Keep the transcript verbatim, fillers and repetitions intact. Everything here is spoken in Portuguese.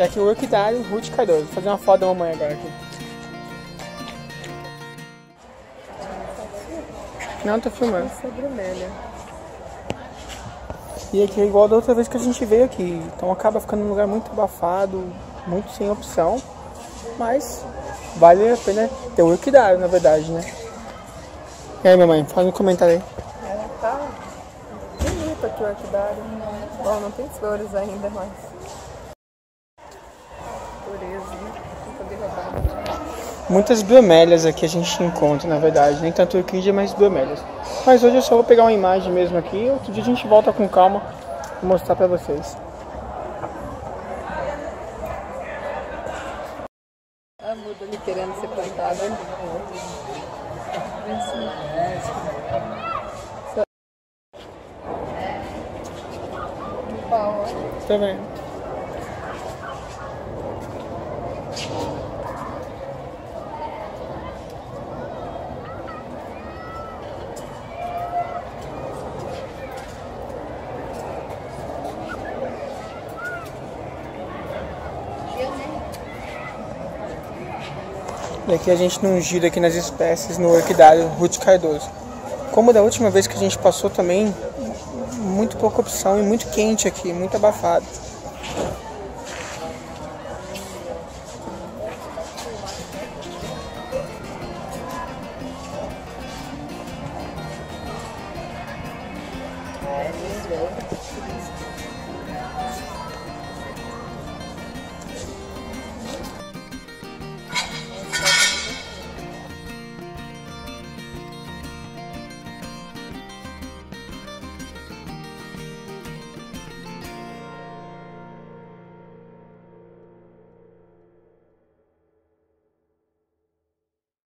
E aqui o Orquidário Ruth Cardoso. Vou fazer uma foto da mamãe agora aqui. Não, tô filmando. E aqui é igual da outra vez que a gente veio aqui. Então acaba ficando num lugar muito abafado, muito sem opção. Mas vale a pena ter o Orquidário, na verdade, né? E aí, mamãe, faz um comentário aí. Ela tá bonita aqui o Orquidário. Bom, não tem flores ainda, mas... Muitas bromélias aqui a gente encontra, na verdade, nem tanto orquídea, mas bromélias. Mas hoje eu só vou pegar uma imagem mesmo aqui, outro dia a gente volta com calma e mostrar pra vocês. A muda ali querendo ser plantada. Tá vendo? E aqui a gente não gira aqui nas espécies no Orquidário Ruth Cardoso. Como da última vez que a gente passou também, muito pouca opção e muito quente aqui, muito abafado.